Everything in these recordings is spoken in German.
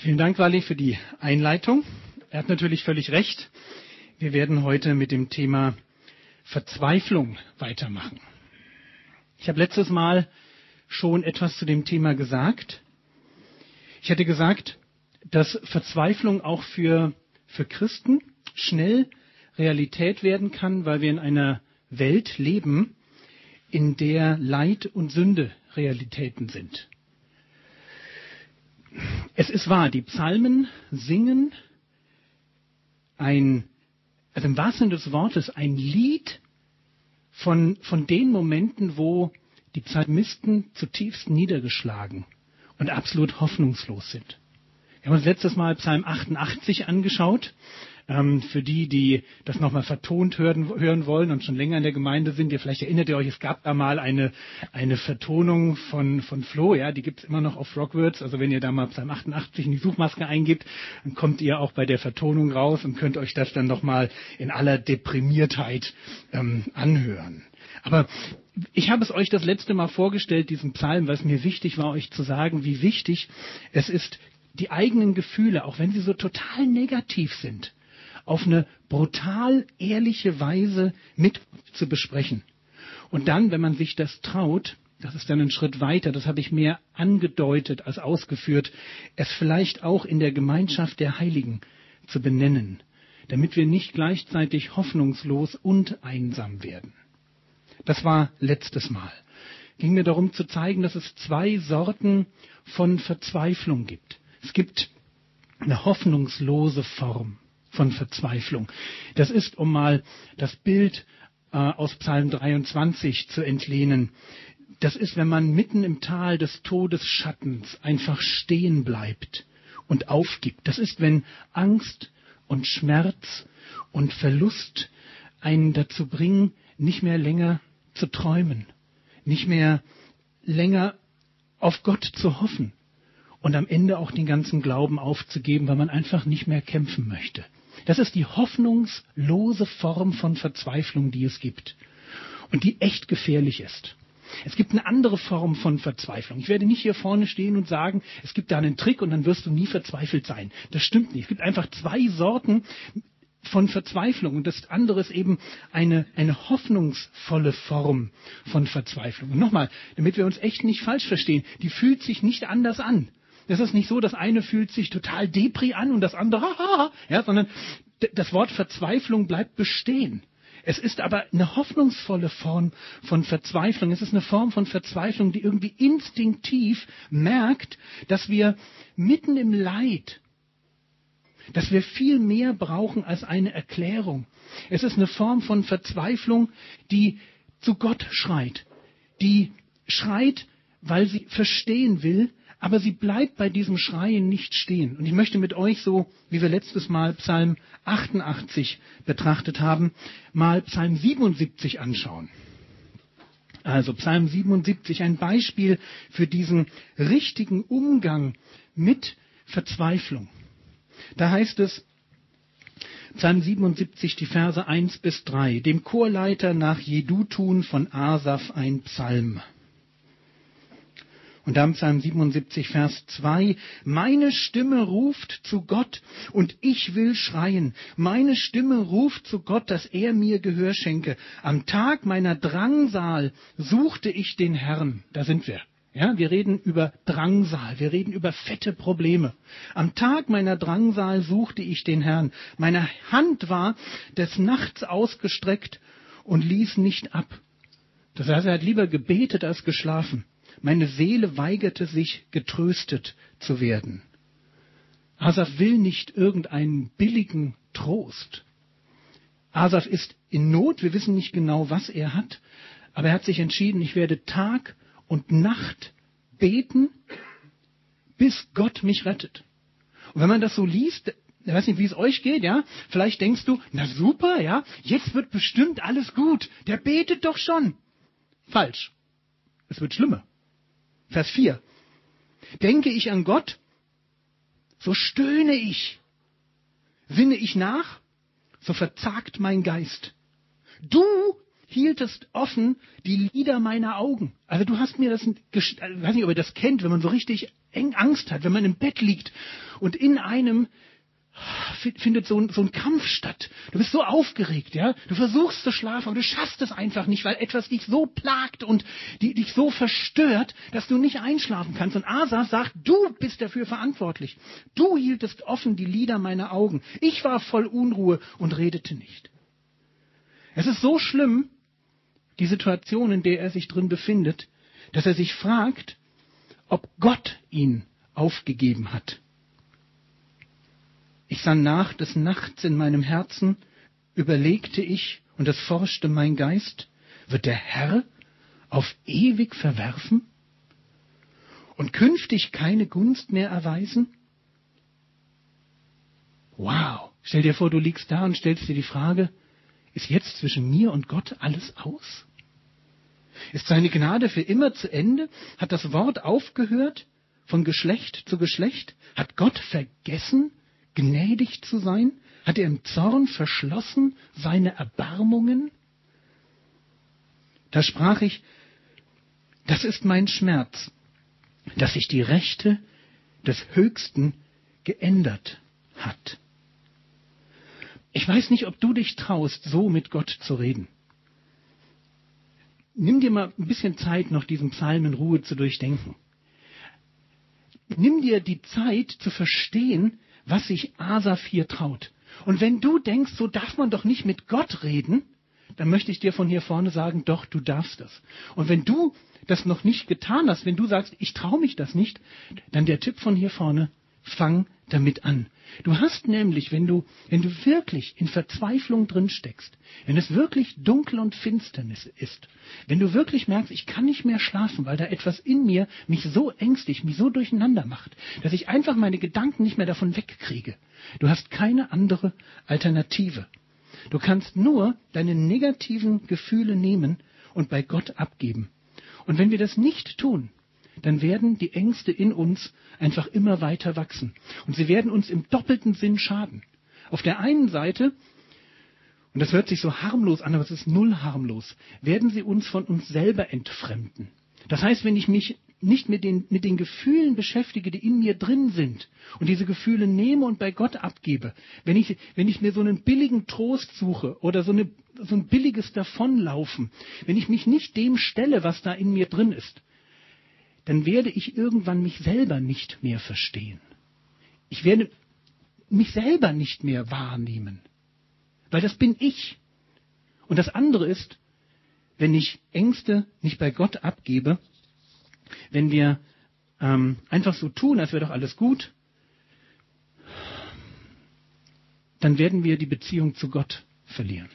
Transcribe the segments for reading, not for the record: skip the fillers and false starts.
Vielen Dank, Wali, für die Einleitung. Er hat natürlich völlig recht. Wir werden heute mit dem Thema Verzweiflung weitermachen. Ich habe letztes Mal schon etwas zu dem Thema gesagt. Ich hatte gesagt, dass Verzweiflung auch für Christen schnell Realität werden kann, weil wir in einer Welt leben, in der Leid und Sünde Realitäten sind. Es ist wahr, die Psalmen singen also im wahrsten Sinne des Wortes, ein Lied von den Momenten, wo die Psalmisten zutiefst niedergeschlagen und absolut hoffnungslos sind. Wir haben uns letztes Mal Psalm 88 angeschaut. Für die das nochmal vertont hören wollen und schon länger in der Gemeinde sind, vielleicht erinnert ihr euch, es gab da mal eine Vertonung von Flo, ja, die gibt's immer noch auf Rockwords. Also wenn ihr da mal Psalm 88 in die Suchmaske eingibt, dann kommt ihr auch bei der Vertonung raus und könnt euch das dann nochmal in aller Deprimiertheit anhören. Aber ich habe es euch das letzte Mal vorgestellt, diesen Psalm, weil es mir wichtig war, euch zu sagen, wie wichtig es ist, die eigenen Gefühle, auch wenn sie so total negativ sind, auf eine brutal ehrliche Weise mit zu besprechen. Und dann, wenn man sich das traut, das ist dann ein Schritt weiter, das habe ich mehr angedeutet als ausgeführt, es vielleicht auch in der Gemeinschaft der Heiligen zu benennen, damit wir nicht gleichzeitig hoffnungslos und einsam werden. Das war letztes Mal. Ging mir darum zu zeigen, dass es zwei Sorten von Verzweiflung gibt. Es gibt eine hoffnungslose Form von Verzweiflung. Das ist, um mal das Bild aus Psalm 23 zu entlehnen, das ist, wenn man mitten im Tal des Todesschattens einfach stehen bleibt und aufgibt. Das ist, wenn Angst und Schmerz und Verlust einen dazu bringen, nicht mehr länger zu träumen, nicht mehr länger auf Gott zu hoffen und am Ende auch den ganzen Glauben aufzugeben, weil man einfach nicht mehr kämpfen möchte. Das ist die hoffnungslose Form von Verzweiflung, die es gibt und die echt gefährlich ist. Es gibt eine andere Form von Verzweiflung. Ich werde nicht hier vorne stehen und sagen, es gibt da einen Trick und dann wirst du nie verzweifelt sein. Das stimmt nicht. Es gibt einfach zwei Sorten von Verzweiflung und das andere ist eben eine hoffnungsvolle Form von Verzweiflung. Und nochmal, damit wir uns echt nicht falsch verstehen, die fühlt sich nicht anders an. Das ist nicht so, das eine fühlt sich total Depri an und das andere, ja, sondern das Wort Verzweiflung bleibt bestehen. Es ist aber eine hoffnungsvolle Form von Verzweiflung. Es ist eine Form von Verzweiflung, die irgendwie instinktiv merkt, dass wir mitten im Leid, dass wir viel mehr brauchen als eine Erklärung. Es ist eine Form von Verzweiflung, die zu Gott schreit. Die schreit, weil sie verstehen will, aber sie bleibt bei diesem Schreien nicht stehen. Und ich möchte mit euch so, wie wir letztes Mal Psalm 88 betrachtet haben, mal Psalm 77 anschauen. Also Psalm 77, ein Beispiel für diesen richtigen Umgang mit Verzweiflung. Da heißt es, Psalm 77, die Verse 1 bis 3, dem Chorleiter nach Jedutun von Asaf ein Psalm. Und dann Psalm 77, Vers 2, meine Stimme ruft zu Gott und ich will schreien. Meine Stimme ruft zu Gott, dass er mir Gehör schenke. Am Tag meiner Drangsal suchte ich den Herrn. Da sind wir. Ja, wir reden über Drangsal, wir reden über fette Probleme. Am Tag meiner Drangsal suchte ich den Herrn. Meine Hand war des Nachts ausgestreckt und ließ nicht ab. Das heißt, er hat lieber gebetet als geschlafen. Meine Seele weigerte sich, getröstet zu werden. Asaf will nicht irgendeinen billigen Trost. Asaf ist in Not, wir wissen nicht genau, was er hat, aber er hat sich entschieden, ich werde Tag und Nacht beten, bis Gott mich rettet. Und wenn man das so liest, ich weiß nicht, wie es euch geht, ja? Vielleicht denkst du, na super, ja, jetzt wird bestimmt alles gut. Der betet doch schon. Falsch. Es wird schlimmer. Vers 4. Denke ich an Gott, so stöhne ich. Sinne ich nach, so verzagt mein Geist. Du hieltest offen die Lider meiner Augen. Also du hast mir das, ich weiß nicht, ob ihr das kennt, wenn man so richtig eng Angst hat, wenn man im Bett liegt und in einem findet so ein Kampf statt. Du bist so aufgeregt, ja. Du versuchst zu schlafen, aber du schaffst es einfach nicht, weil etwas dich so plagt und dich so verstört, dass du nicht einschlafen kannst. Und Asaf sagt, du bist dafür verantwortlich. Du hieltest offen die Lider meiner Augen. Ich war voll Unruhe und redete nicht. Es ist so schlimm, die Situation, in der er sich drin befindet, dass er sich fragt, ob Gott ihn aufgegeben hat. Ich sah nach des Nachts in meinem Herzen, überlegte ich und es forschte mein Geist, wird der Herr auf ewig verwerfen und künftig keine Gunst mehr erweisen? Wow, stell dir vor, du liegst da und stellst dir die Frage, ist jetzt zwischen mir und Gott alles aus? Ist seine Gnade für immer zu Ende? Hat das Wort aufgehört von Geschlecht zu Geschlecht? Hat Gott vergessen, gnädig zu sein? Hat er im Zorn verschlossen seine Erbarmungen? Da sprach ich, das ist mein Schmerz, dass sich die Rechte des Höchsten geändert hat. Ich weiß nicht, ob du dich traust, so mit Gott zu reden. Nimm dir mal ein bisschen Zeit, noch diesen Psalm in Ruhe zu durchdenken. Nimm dir die Zeit, zu verstehen, was sich Asaf hier traut. Und wenn du denkst, so darf man doch nicht mit Gott reden, dann möchte ich dir von hier vorne sagen, doch, du darfst das. Und wenn du das noch nicht getan hast, wenn du sagst, ich traue mich das nicht, dann der Tipp von hier vorne, fang damit an. Du hast nämlich, wenn du wirklich in Verzweiflung drin steckst, wenn es wirklich dunkel und Finsternis ist, wenn du wirklich merkst, ich kann nicht mehr schlafen, weil da etwas in mir mich so ängstigt, mich so durcheinander macht, dass ich einfach meine Gedanken nicht mehr davon wegkriege. Du hast keine andere Alternative. Du kannst nur deine negativen Gefühle nehmen und bei Gott abgeben. Und wenn wir das nicht tun, dann werden die Ängste in uns einfach immer weiter wachsen. Und sie werden uns im doppelten Sinn schaden. Auf der einen Seite, und das hört sich so harmlos an, aber es ist null harmlos, werden sie uns von uns selber entfremden. Das heißt, wenn ich mich nicht mit den Gefühlen beschäftige, die in mir drin sind und diese Gefühle nehme und bei Gott abgebe, wenn ich mir so einen billigen Trost suche oder so ein billiges Davonlaufen, wenn ich mich nicht dem stelle, was da in mir drin ist, dann werde ich irgendwann mich selber nicht mehr verstehen. Ich werde mich selber nicht mehr wahrnehmen, weil das bin ich. Und das andere ist, wenn ich Ängste nicht bei Gott abgebe, wenn wir einfach so tun, als wäre doch alles gut, dann werden wir die Beziehung zu Gott verlieren.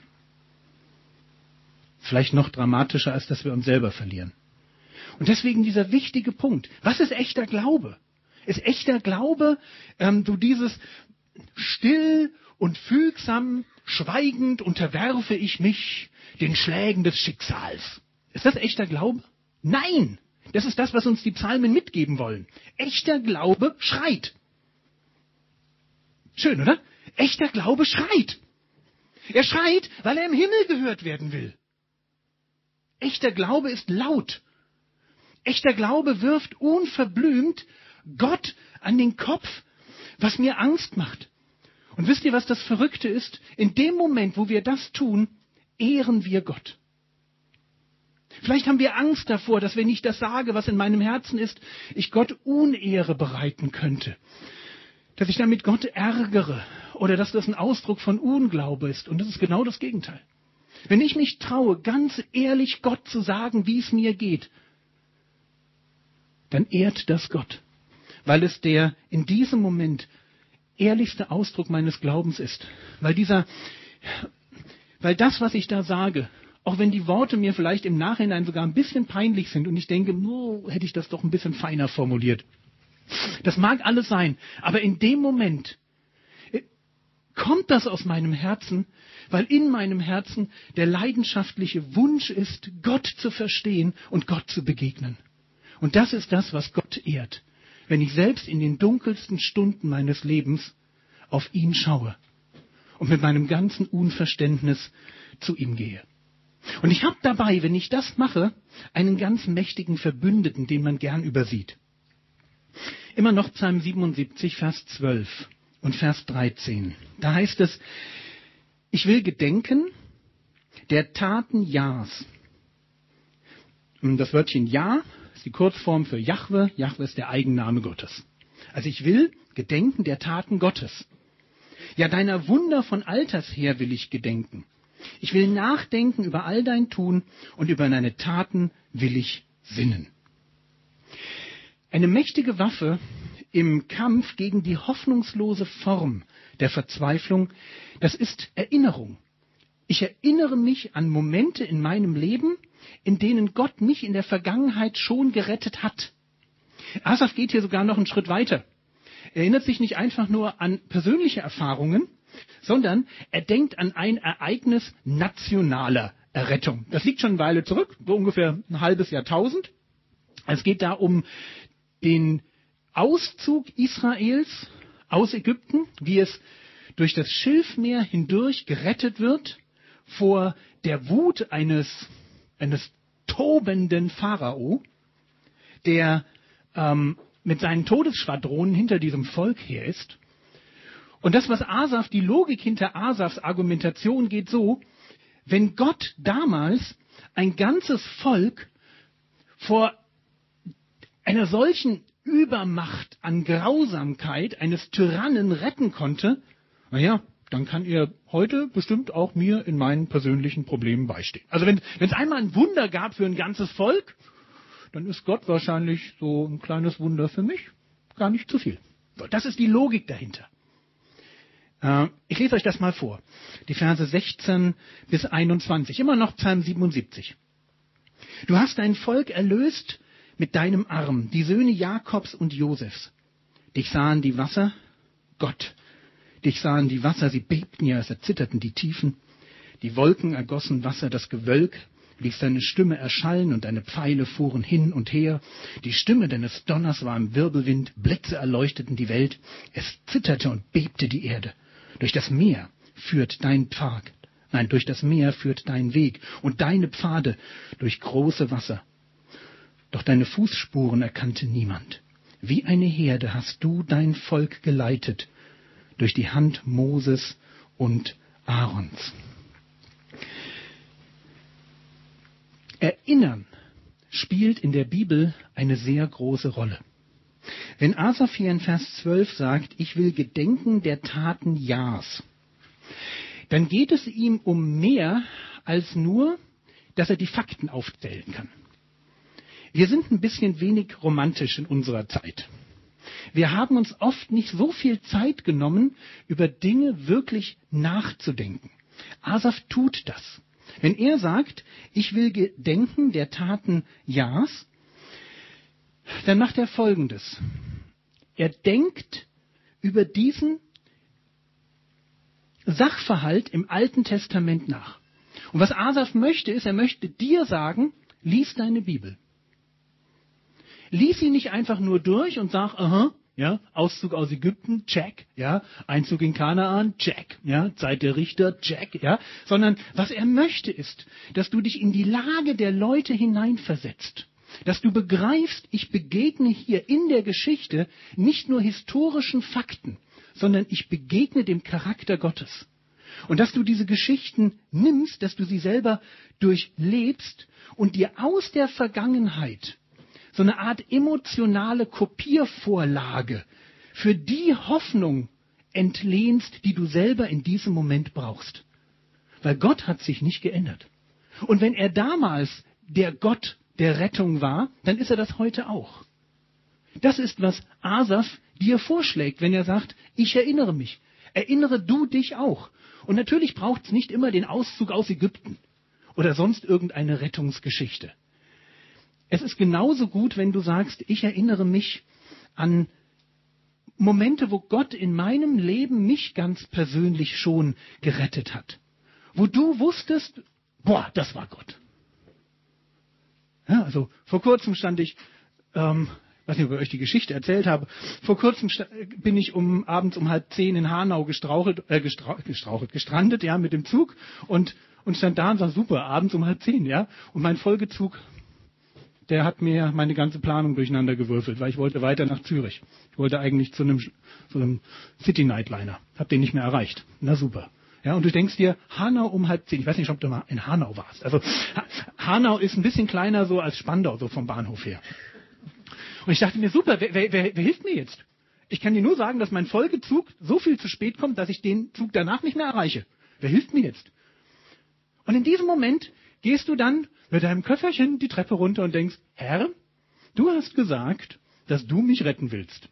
Vielleicht noch dramatischer, als dass wir uns selber verlieren. Und deswegen dieser wichtige Punkt. Was ist echter Glaube? Ist echter Glaube so dieses still und fügsam, schweigend unterwerfe ich mich den Schlägen des Schicksals? Ist das echter Glaube? Nein! Das ist das, was uns die Psalmen mitgeben wollen. Echter Glaube schreit. Schön, oder? Echter Glaube schreit. Er schreit, weil er im Himmel gehört werden will. Echter Glaube ist laut. Echter Glaube wirft unverblümt Gott an den Kopf, was mir Angst macht. Und wisst ihr, was das Verrückte ist? In dem Moment, wo wir das tun, ehren wir Gott. Vielleicht haben wir Angst davor, dass wenn ich das sage, was in meinem Herzen ist, ich Gott Unehre bereiten könnte. Dass ich damit Gott ärgere oder dass das ein Ausdruck von Unglaube ist. Und das ist genau das Gegenteil. Wenn ich mich traue, ganz ehrlich Gott zu sagen, wie es mir geht, dann ehrt das Gott, weil es der in diesem Moment ehrlichste Ausdruck meines Glaubens ist. Weil das, was ich da sage, auch wenn die Worte mir vielleicht im Nachhinein sogar ein bisschen peinlich sind und ich denke, no, hätte ich das doch ein bisschen feiner formuliert. Das mag alles sein, aber in dem Moment kommt das aus meinem Herzen, weil in meinem Herzen der leidenschaftliche Wunsch ist, Gott zu verstehen und Gott zu begegnen. Und das ist das, was Gott ehrt, wenn ich selbst in den dunkelsten Stunden meines Lebens auf ihn schaue und mit meinem ganzen Unverständnis zu ihm gehe. Und ich habe dabei, wenn ich das mache, einen ganz mächtigen Verbündeten, den man gern übersieht. Immer noch Psalm 77, Vers 12 und Vers 13. Da heißt es, ich will gedenken der Taten Jahs. Das Wörtchen Jah ist die Kurzform für Jahwe. Jahwe ist der Eigenname Gottes. Also ich will gedenken der Taten Gottes. Ja, deiner Wunder von alters her will ich gedenken. Ich will nachdenken über all dein Tun und über deine Taten will ich sinnen. Eine mächtige Waffe im Kampf gegen die hoffnungslose Form der Verzweiflung, das ist Erinnerung. Ich erinnere mich an Momente in meinem Leben, in denen Gott mich in der Vergangenheit schon gerettet hat. Asaf geht hier sogar noch einen Schritt weiter. Er erinnert sich nicht einfach nur an persönliche Erfahrungen, sondern er denkt an ein Ereignis nationaler Errettung. Das liegt schon eine Weile zurück, so ungefähr ein halbes Jahrtausend. Es geht da um den Auszug Israels aus Ägypten, wie es durch das Schilfmeer hindurch gerettet wird vor der Wut eines tobenden Pharao, der mit seinen Todesschwadronen hinter diesem Volk her ist. Und das, was Asaf, die Logik hinter Asafs Argumentation geht so, wenn Gott damals ein ganzes Volk vor einer solchen Übermacht an Grausamkeit eines Tyrannen retten konnte, naja, dann kann er heute bestimmt auch mir in meinen persönlichen Problemen beistehen. Also wenn es einmal ein Wunder gab für ein ganzes Volk, dann ist Gott wahrscheinlich so ein kleines Wunder für mich gar nicht zu viel. So, das ist die Logik dahinter. Ich lese euch das mal vor. Die Verse 16 bis 21. Immer noch Psalm 77. Du hast dein Volk erlöst mit deinem Arm, die Söhne Jakobs und Josefs. Dich sahen die Wasser, Gott. Dich sahen die Wasser, sie bebten ja, es erzitterten die Tiefen. Die Wolken ergossen Wasser, das Gewölk ließ deine Stimme erschallen und deine Pfeile fuhren hin und her. Die Stimme deines Donners war im Wirbelwind, Blitze erleuchteten die Welt, es zitterte und bebte die Erde. Durch das Meer führt dein Weg und deine Pfade durch große Wasser. Doch deine Fußspuren erkannte niemand. Wie eine Herde hast du dein Volk geleitet, durch die Hand Moses und Aarons. Erinnern spielt in der Bibel eine sehr große Rolle. Wenn Asaf hier in Vers 12 sagt, ich will gedenken der Taten Jahs, dann geht es ihm um mehr als nur, dass er die Fakten aufzählen kann. Wir sind ein bisschen wenig romantisch in unserer Zeit. Wir haben uns oft nicht so viel Zeit genommen, über Dinge wirklich nachzudenken. Asaf tut das. Wenn er sagt, ich will gedenken der Taten Jahs, dann macht er Folgendes. Er denkt über diesen Sachverhalt im Alten Testament nach. Und was Asaf möchte, ist, er möchte dir sagen, lies deine Bibel. Lies sie nicht einfach nur durch und sag, ja, Auszug aus Ägypten, check, ja, Einzug in Kanaan, check, ja, Zeit der Richter, check, ja, sondern was er möchte ist, dass du dich in die Lage der Leute hineinversetzt, dass du begreifst, ich begegne hier in der Geschichte nicht nur historischen Fakten, sondern ich begegne dem Charakter Gottes. Und dass du diese Geschichten nimmst, dass du sie selber durchlebst und dir aus der Vergangenheit so eine Art emotionale Kopiervorlage für die Hoffnung entlehnst, die du selber in diesem Moment brauchst. Weil Gott hat sich nicht geändert. Und wenn er damals der Gott der Rettung war, dann ist er das heute auch. Das ist, was Asaf dir vorschlägt, wenn er sagt, ich erinnere mich. Erinnere du dich auch. Und natürlich braucht es nicht immer den Auszug aus Ägypten oder sonst irgendeine Rettungsgeschichte. Es ist genauso gut, wenn du sagst, ich erinnere mich an Momente, wo Gott in meinem Leben mich ganz persönlich schon gerettet hat. Wo du wusstest, boah, das war Gott. Ja, also vor kurzem stand ich, weiß nicht, ob ich euch die Geschichte erzählt habe, vor kurzem bin ich abends um 9:30 in Hanau gestrandet, ja, mit dem Zug und und stand da und sah, super, abends um 22:30, ja. Und mein Folgezug, der hat mir meine ganze Planung durcheinander gewürfelt, weil ich wollte weiter nach Zürich. Ich wollte eigentlich zu einem City-Nightliner. Hab den nicht mehr erreicht. Na super. Ja, und du denkst dir, Hanau um 22:30. Ich weiß nicht, ob du mal in Hanau warst. Also Hanau ist ein bisschen kleiner so als Spandau, so vom Bahnhof her. Und ich dachte mir, super, wer hilft mir jetzt? Ich kann dir nur sagen, dass mein Folgezug so viel zu spät kommt, dass ich den Zug danach nicht mehr erreiche. Wer hilft mir jetzt? Und in diesem Moment gehst du dann mit deinem Köfferchen die Treppe runter und denkst, Herr, du hast gesagt, dass du mich retten willst.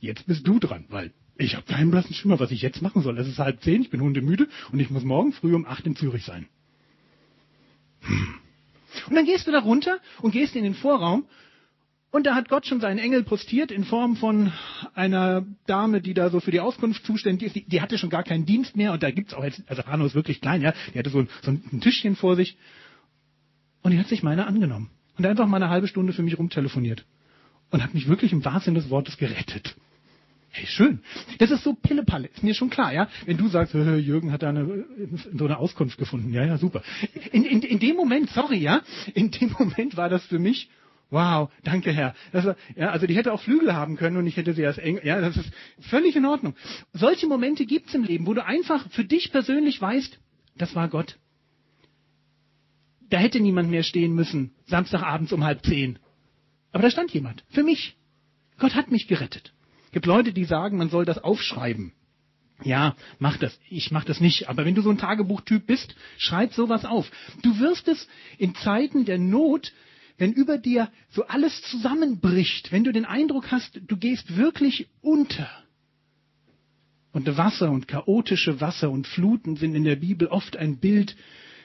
Jetzt bist du dran, weil ich habe keinen blassen Schimmer, was ich jetzt machen soll. Es ist 22:30, ich bin hundemüde und ich muss morgen früh um 8 in Zürich sein. Und dann gehst du da runter und gehst in den Vorraum. Und da hat Gott schon seinen Engel postiert in Form von einer Dame, die da so für die Auskunft zuständig ist. Die hatte schon gar keinen Dienst mehr. Und da gibt's auch jetzt, also Hanau ist wirklich klein, ja. Die hatte so ein Tischchen vor sich. Und die hat sich meiner angenommen. Und einfach mal eine halbe Stunde für mich rumtelefoniert. Und hat mich wirklich im wahrsten Sinne des Wortes gerettet. Hey, schön. Das ist so Pillepalle. Ist mir schon klar, ja. Wenn du sagst, Jürgen hat da so eine Auskunft gefunden. Ja, super. In dem Moment, sorry, ja. In dem Moment war das für mich, wow, danke Herr. Das war, ja, also die hätte auch Flügel haben können und ich hätte sie als Engel. Ja, das ist völlig in Ordnung. Solche Momente gibt's im Leben, wo du einfach für dich persönlich weißt, das war Gott. Da hätte niemand mehr stehen müssen, samstagabends um 22:30. Aber da stand jemand, für mich. Gott hat mich gerettet. Es gibt Leute, die sagen, man soll das aufschreiben. Ja, mach das. Ich mach das nicht. Aber wenn du so ein Tagebuchtyp bist, schreib sowas auf. Du wirst es in Zeiten der Not, wenn über dir so alles zusammenbricht, wenn du den Eindruck hast, du gehst wirklich unter. Und Wasser und chaotische Wasser und Fluten sind in der Bibel oft ein Bild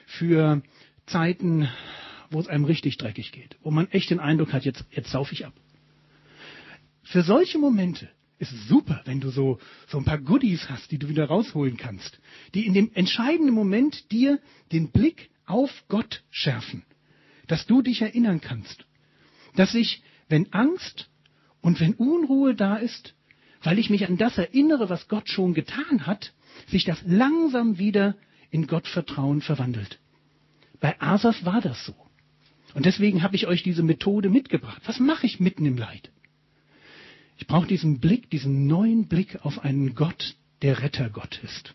für Zeiten, wo es einem richtig dreckig geht, wo man echt den Eindruck hat, jetzt sauf ich ab. Für solche Momente ist es super, wenn du so ein paar Goodies hast, die du wieder rausholen kannst, die in dem entscheidenden Moment dir den Blick auf Gott schärfen. Dass du dich erinnern kannst, dass ich, wenn Angst und wenn Unruhe da ist, weil ich mich an das erinnere, was Gott schon getan hat, sich das langsam wieder in Gottvertrauen verwandelt. Bei Asaf war das so. Und deswegen habe ich euch diese Methode mitgebracht. Was mache ich mitten im Leid? Ich brauche diesen neuen Blick auf einen Gott, der Rettergott ist.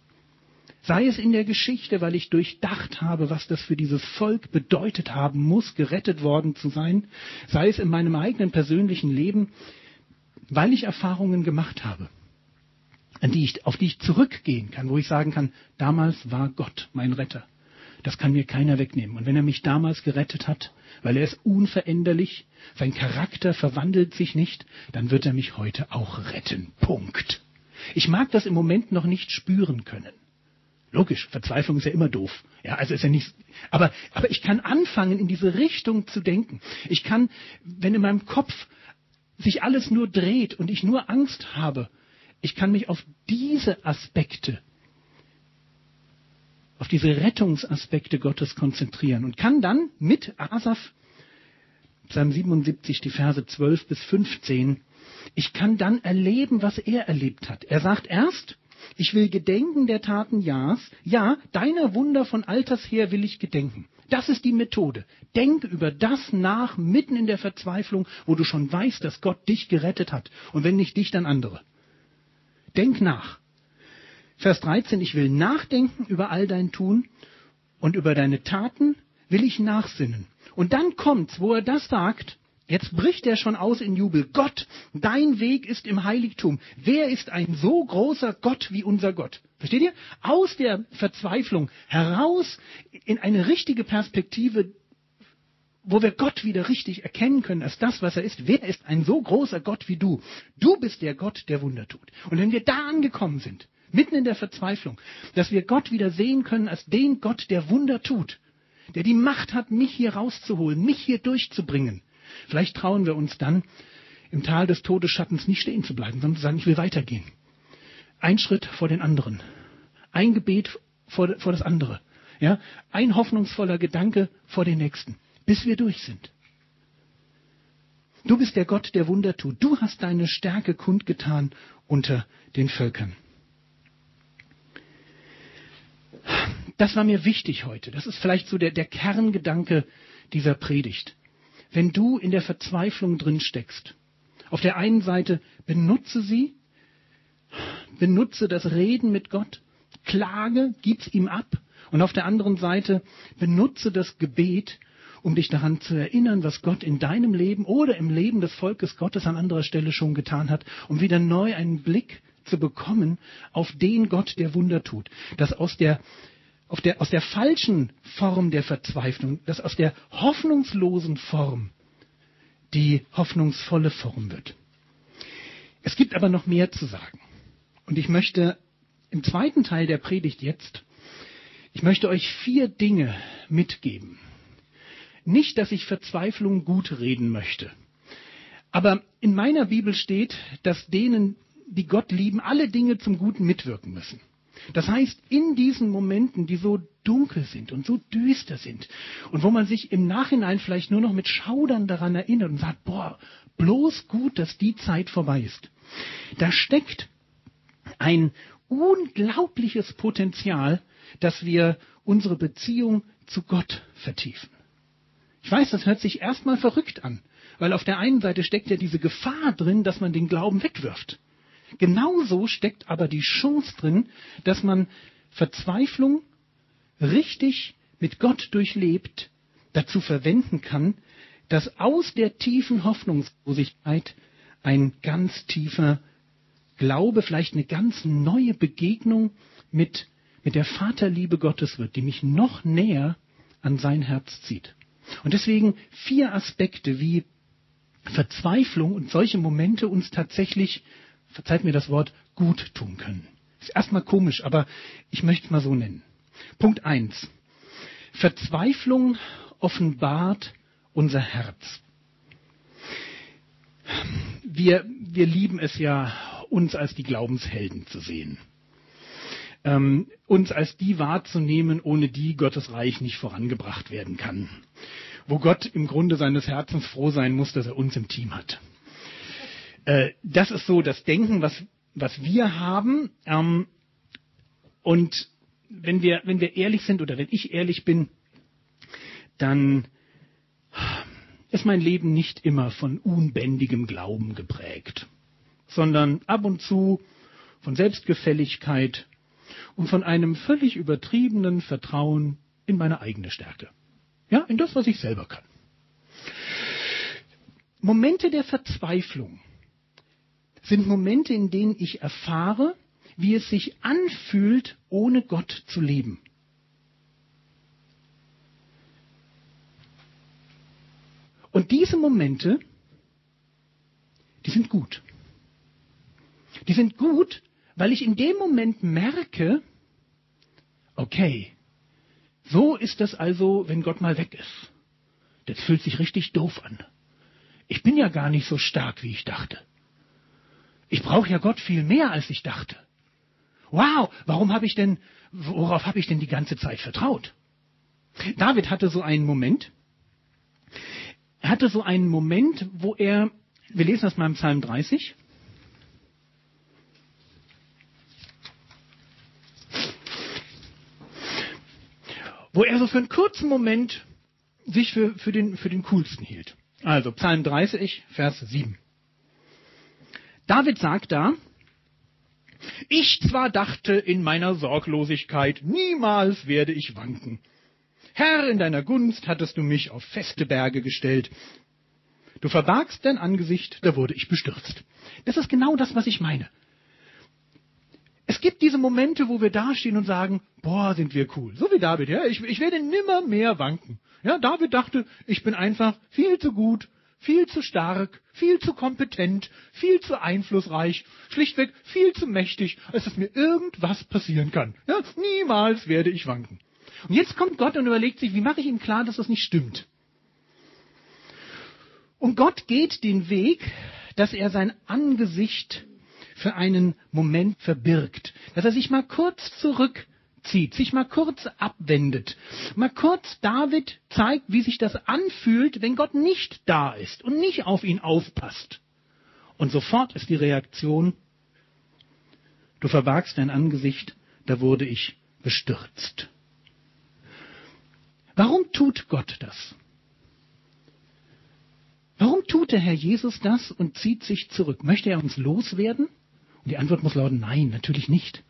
Sei es in der Geschichte, weil ich durchdacht habe, was das für dieses Volk bedeutet haben muss, gerettet worden zu sein. Sei es in meinem eigenen persönlichen Leben, weil ich Erfahrungen gemacht habe, auf die ich zurückgehen kann, wo ich sagen kann, damals war Gott mein Retter. Das kann mir keiner wegnehmen. Und wenn er mich damals gerettet hat, weil er ist unveränderlich, sein Charakter verwandelt sich nicht, dann wird er mich heute auch retten. Punkt. Ich mag das im Moment noch nicht spüren können. Logisch, Verzweiflung ist ja immer doof. Ja, also ist ja nichts. Aber ich kann anfangen, in diese Richtung zu denken. Ich kann, wenn in meinem Kopf sich alles nur dreht und ich nur Angst habe, ich kann mich auf diese Aspekte, auf diese Rettungsaspekte Gottes konzentrieren und kann dann mit Asaf, Psalm 77, die Verse 12 bis 15, ich kann dann erleben, was er erlebt hat. Er sagt erst, ich will gedenken der Taten Jahs. Ja, deiner Wunder von Alters her will ich gedenken. Das ist die Methode. Denk über das nach, mitten in der Verzweiflung, wo du schon weißt, dass Gott dich gerettet hat. Und wenn nicht dich, dann andere. Denk nach. Vers 13, ich will nachdenken über all dein Tun und über deine Taten will ich nachsinnen. Und dann kommt's, wo er das sagt. Jetzt bricht er schon aus in Jubel. Gott, dein Weg ist im Heiligtum. Wer ist ein so großer Gott wie unser Gott? Versteht ihr? Aus der Verzweiflung heraus in eine richtige Perspektive, wo wir Gott wieder richtig erkennen können als das, was er ist. Wer ist ein so großer Gott wie du? Du bist der Gott, der Wunder tut. Und wenn wir da angekommen sind, mitten in der Verzweiflung, dass wir Gott wieder sehen können als den Gott, der Wunder tut, der die Macht hat, mich hier rauszuholen, mich hier durchzubringen. Vielleicht trauen wir uns dann, im Tal des Todesschattens nicht stehen zu bleiben, sondern zu sagen, ich will weitergehen. Ein Schritt vor den anderen. Ein Gebet vor das andere. Ja? Ein hoffnungsvoller Gedanke vor den nächsten. Bis wir durch sind. Du bist der Gott, der Wunder tut. Du hast deine Stärke kundgetan unter den Völkern. Das war mir wichtig heute. Das ist vielleicht so der Kerngedanke dieser Predigt. Wenn du in der Verzweiflung drin steckst, auf der einen Seite benutze sie, benutze das Reden mit Gott, klage, gib's ihm ab. Und auf der anderen Seite benutze das Gebet, um dich daran zu erinnern, was Gott in deinem Leben oder im Leben des Volkes Gottes an anderer Stelle schon getan hat, um wieder neu einen Blick zu bekommen auf den Gott, der Wunder tut. Dass aus der falschen Form der Verzweiflung, dass aus der hoffnungslosen Form die hoffnungsvolle Form wird. Es gibt aber noch mehr zu sagen. Und ich möchte im zweiten Teil der Predigt jetzt, ich möchte euch 4 Dinge mitgeben. Nicht, dass ich Verzweiflung gut reden möchte. Aber in meiner Bibel steht, dass denen, die Gott lieben, alle Dinge zum Guten mitwirken müssen. Das heißt, in diesen Momenten, die so dunkel sind und so düster sind und wo man sich im Nachhinein vielleicht nur noch mit Schaudern daran erinnert und sagt, boah, bloß gut, dass die Zeit vorbei ist. Da steckt ein unglaubliches Potenzial, dass wir unsere Beziehung zu Gott vertiefen. Ich weiß, das hört sich erstmal verrückt an, weil auf der einen Seite steckt ja diese Gefahr drin, dass man den Glauben wegwirft. Genauso steckt aber die Chance drin, dass man Verzweiflung richtig mit Gott durchlebt, dazu verwenden kann, dass aus der tiefen Hoffnungslosigkeit ein ganz tiefer Glaube, vielleicht eine ganz neue Begegnung mit der Vaterliebe Gottes wird, die mich noch näher an sein Herz zieht. Und deswegen 4 Aspekte, wie Verzweiflung und solche Momente uns tatsächlich, verzeiht mir das Wort, gut tun können. Ist erstmal komisch, aber ich möchte es mal so nennen. Punkt 1. Verzweiflung offenbart unser Herz. Wir lieben es ja, uns als die Glaubenshelden zu sehen. Uns als die wahrzunehmen, ohne die Gottes Reich nicht vorangebracht werden kann. Wo Gott im Grunde seines Herzens froh sein muss, dass er uns im Team hat. Das ist so das Denken, was wir haben. Und wenn wir ehrlich sind oder wenn ich ehrlich bin, dann ist mein Leben nicht immer von unbändigem Glauben geprägt, sondern ab und zu von Selbstgefälligkeit und von einem völlig übertriebenen Vertrauen in meine eigene Stärke. Ja, in das, was ich selber kann. Momente der Verzweiflung sind Momente, in denen ich erfahre, wie es sich anfühlt, ohne Gott zu leben. Und diese Momente, die sind gut. Die sind gut, weil ich in dem Moment merke, okay, so ist das also, wenn Gott mal weg ist. Das fühlt sich richtig doof an. Ich bin ja gar nicht so stark, wie ich dachte. Ich brauche ja Gott viel mehr, als ich dachte. Wow, worauf habe ich denn die ganze Zeit vertraut? David hatte so einen Moment. Er hatte so einen Moment, wo er, wir lesen das mal im Psalm 30. Wo er so für einen kurzen Moment sich für den Coolsten hielt. Also Psalm 30, Vers 7. David sagt da, ich zwar dachte in meiner Sorglosigkeit, niemals werde ich wanken. Herr, in deiner Gunst hattest du mich auf feste Berge gestellt. Du verbargst dein Angesicht, da wurde ich bestürzt. Das ist genau das, was ich meine. Es gibt diese Momente, wo wir dastehen und sagen, boah, sind wir cool. So wie David, ja, ich werde nimmer mehr wanken. Ja, David dachte, ich bin einfach viel zu gut, viel zu stark, viel zu kompetent, viel zu einflussreich, schlichtweg viel zu mächtig, als dass mir irgendwas passieren kann. Ja, niemals werde ich wanken. Und jetzt kommt Gott und überlegt sich, wie mache ich ihm klar, dass das nicht stimmt? Und Gott geht den Weg, dass er sein Angesicht für einen Moment verbirgt, dass er sich mal kurz zurückzieht, sich mal kurz abwendet, mal kurz David zeigt, wie sich das anfühlt, wenn Gott nicht da ist und nicht auf ihn aufpasst. Und sofort ist die Reaktion, du verbargst dein Angesicht, da wurde ich bestürzt. Warum tut Gott das? Warum tut der Herr Jesus das und zieht sich zurück? Möchte er uns loswerden? Und die Antwort muss lauten, nein, natürlich nicht.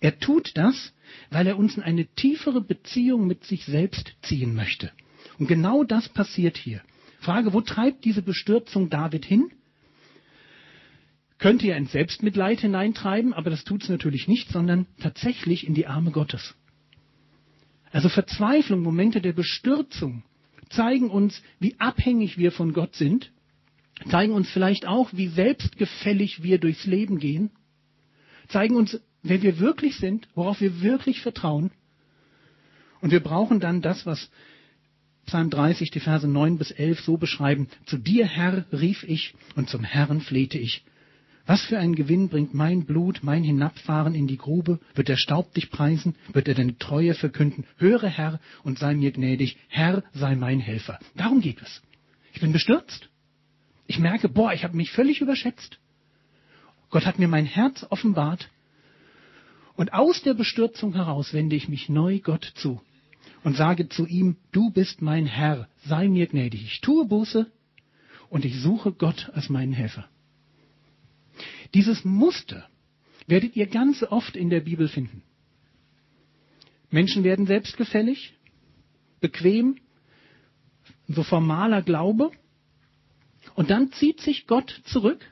Er tut das, weil er uns in eine tiefere Beziehung mit sich selbst ziehen möchte. Und genau das passiert hier. Frage, wo treibt diese Bestürzung David hin? Könnte ja in Selbstmitleid hineintreiben, aber das tut es natürlich nicht, sondern tatsächlich in die Arme Gottes. Also Verzweiflung, Momente der Bestürzung zeigen uns, wie abhängig wir von Gott sind, zeigen uns vielleicht auch, wie selbstgefällig wir durchs Leben gehen, zeigen uns, wer wir wirklich sind, worauf wir wirklich vertrauen. Und wir brauchen dann das, was Psalm 30, die Verse 9 bis 11 so beschreiben: Zu dir, Herr, rief ich und zum Herrn flehte ich. Was für einen Gewinn bringt mein Blut, mein Hinabfahren in die Grube? Wird der Staub dich preisen? Wird er deine Treue verkünden? Höre, Herr, und sei mir gnädig. Herr, sei mein Helfer. Darum geht es. Ich bin bestürzt. Ich merke, ich habe mich völlig überschätzt. Gott hat mir mein Herz offenbart. Und aus der Bestürzung heraus wende ich mich neu Gott zu und sage zu ihm: Du bist mein Herr, sei mir gnädig. Ich tue Buße und ich suche Gott als meinen Helfer. Dieses Muster werdet ihr ganz oft in der Bibel finden. Menschen werden selbstgefällig, bequem, so formaler Glaube. Und dann zieht sich Gott zurück.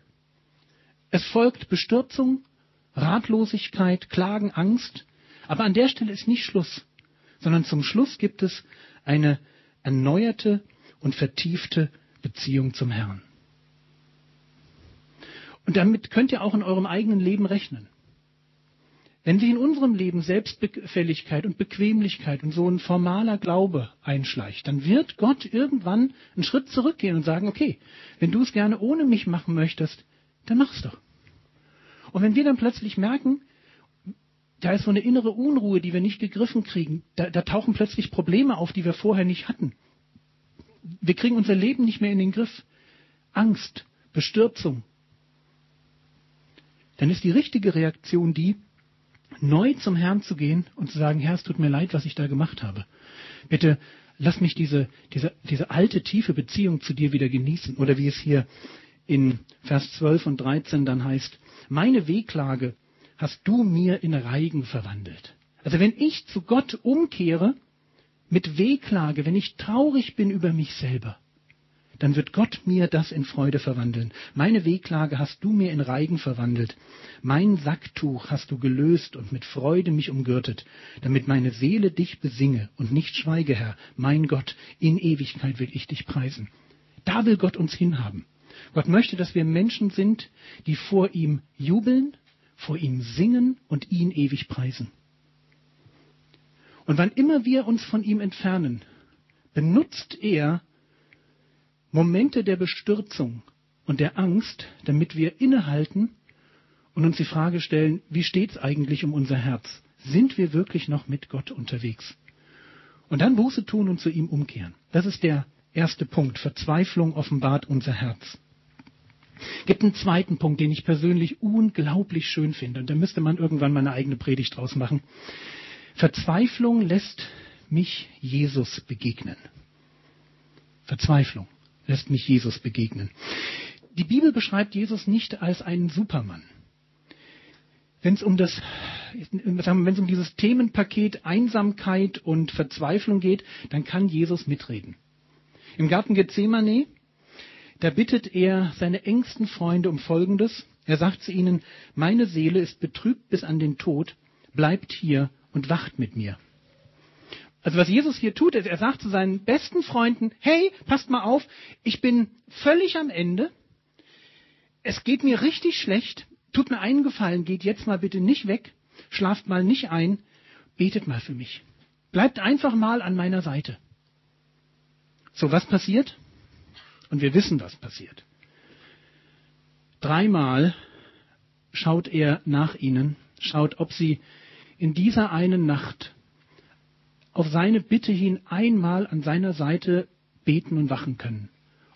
Es folgt Bestürzung, Ratlosigkeit, Klagen, Angst. Aber an der Stelle ist nicht Schluss, sondern zum Schluss gibt es eine erneuerte und vertiefte Beziehung zum Herrn. Und damit könnt ihr auch in eurem eigenen Leben rechnen. Wenn sich in unserem Leben Selbstgefälligkeit und Bequemlichkeit und so ein formaler Glaube einschleicht, dann wird Gott irgendwann einen Schritt zurückgehen und sagen: Okay, wenn du es gerne ohne mich machen möchtest, dann mach's doch. Und wenn wir dann plötzlich merken, da ist so eine innere Unruhe, die wir nicht gegriffen kriegen, da tauchen plötzlich Probleme auf, die wir vorher nicht hatten. Wir kriegen unser Leben nicht mehr in den Griff. Angst, Bestürzung. Dann ist die richtige Reaktion die, neu zum Herrn zu gehen und zu sagen: Herr, es tut mir leid, was ich da gemacht habe. Bitte lass mich diese alte, tiefe Beziehung zu dir wieder genießen. Oder wie es hier in Vers 12 und 13 dann heißt: Meine Wehklage hast du mir in Reigen verwandelt. Also wenn ich zu Gott umkehre mit Wehklage, wenn ich traurig bin über mich selber, dann wird Gott mir das in Freude verwandeln. Meine Wehklage hast du mir in Reigen verwandelt. Mein Sacktuch hast du gelöst und mit Freude mich umgürtet, damit meine Seele dich besinge und nicht schweige, Herr, mein Gott, in Ewigkeit will ich dich preisen. Da will Gott uns hinhaben. Gott möchte, dass wir Menschen sind, die vor ihm jubeln, vor ihm singen und ihn ewig preisen. Und wann immer wir uns von ihm entfernen, benutzt er Momente der Bestürzung und der Angst, damit wir innehalten und uns die Frage stellen: Wie steht es eigentlich um unser Herz? Sind wir wirklich noch mit Gott unterwegs? Und dann Buße tun und zu ihm umkehren. Das ist der erste Punkt. Verzweiflung offenbart unser Herz. Es gibt einen zweiten Punkt, den ich persönlich unglaublich schön finde. Und da müsste man irgendwann mal eine eigene Predigt draus machen. Verzweiflung lässt mich Jesus begegnen. Verzweiflung lässt mich Jesus begegnen. Die Bibel beschreibt Jesus nicht als einen Supermann. Wenn es um dieses Themenpaket Einsamkeit und Verzweiflung geht, dann kann Jesus mitreden. Im Garten Gethsemane, da bittet er seine engsten Freunde um Folgendes. Er sagt zu ihnen: Meine Seele ist betrübt bis an den Tod, bleibt hier und wacht mit mir. Also was Jesus hier tut, ist, er sagt zu seinen besten Freunden: Hey, passt mal auf, ich bin völlig am Ende, es geht mir richtig schlecht, tut mir einen Gefallen, geht jetzt mal bitte nicht weg, schlaft mal nicht ein, betet mal für mich. Bleibt einfach mal an meiner Seite. So, was passiert? Und wir wissen, was passiert. 3-mal schaut er nach ihnen, schaut, ob sie in dieser einen Nacht auf seine Bitte hin einmal an seiner Seite beten und wachen können.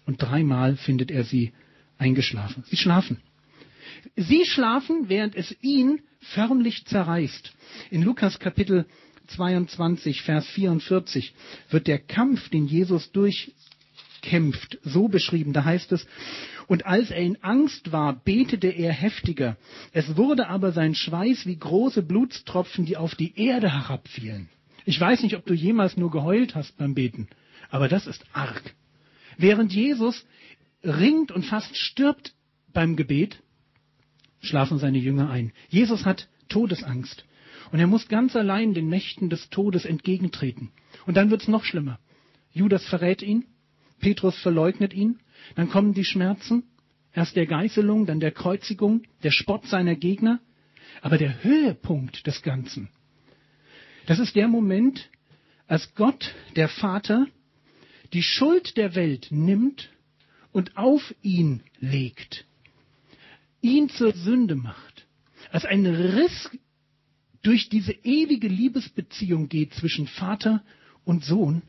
Und 3-mal findet er sie eingeschlafen. Sie schlafen. Sie schlafen, während es ihn förmlich zerreißt. In Lukas Kapitel 22, Vers 44 wird der Kampf, den Jesus durchkämpft, so beschrieben. Da heißt es, und als er in Angst war, betete er heftiger. Es wurde aber sein Schweiß wie große Blutstropfen, die auf die Erde herabfielen. Ich weiß nicht, ob du jemals nur geheult hast beim Beten, aber das ist arg. Während Jesus ringt und fast stirbt beim Gebet, schlafen seine Jünger ein. Jesus hat Todesangst. Und er muss ganz allein den Mächten des Todes entgegentreten. Und dann wird es noch schlimmer. Judas verrät ihn, Petrus verleugnet ihn, dann kommen die Schmerzen, erst der Geißelung, dann der Kreuzigung, der Spott seiner Gegner. Aber der Höhepunkt des Ganzen, das ist der Moment, als Gott, der Vater, die Schuld der Welt nimmt und auf ihn legt, ihn zur Sünde macht, als ein Riss durch diese ewige Liebesbeziehung geht zwischen Vater und Sohn.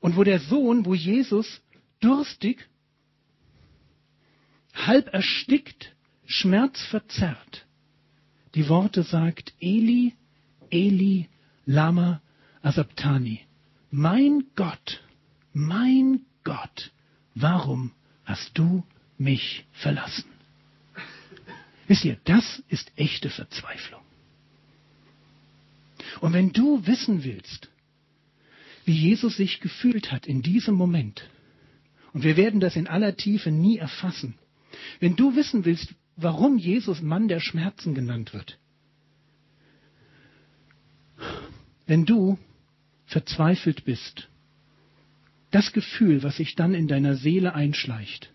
Und wo der Sohn, wo Jesus durstig, halb erstickt, schmerzverzerrt, die Worte sagt, Eli, Eli, lama asabtani. Mein Gott, warum hast du mich verlassen? Wisst ihr, das ist echte Verzweiflung. Und wenn du wissen willst, wie Jesus sich gefühlt hat in diesem Moment, und wir werden das in aller Tiefe nie erfassen, wenn du wissen willst, warum Jesus Mann der Schmerzen genannt wird, wenn du verzweifelt bist, das Gefühl, was sich dann in deiner Seele einschleicht,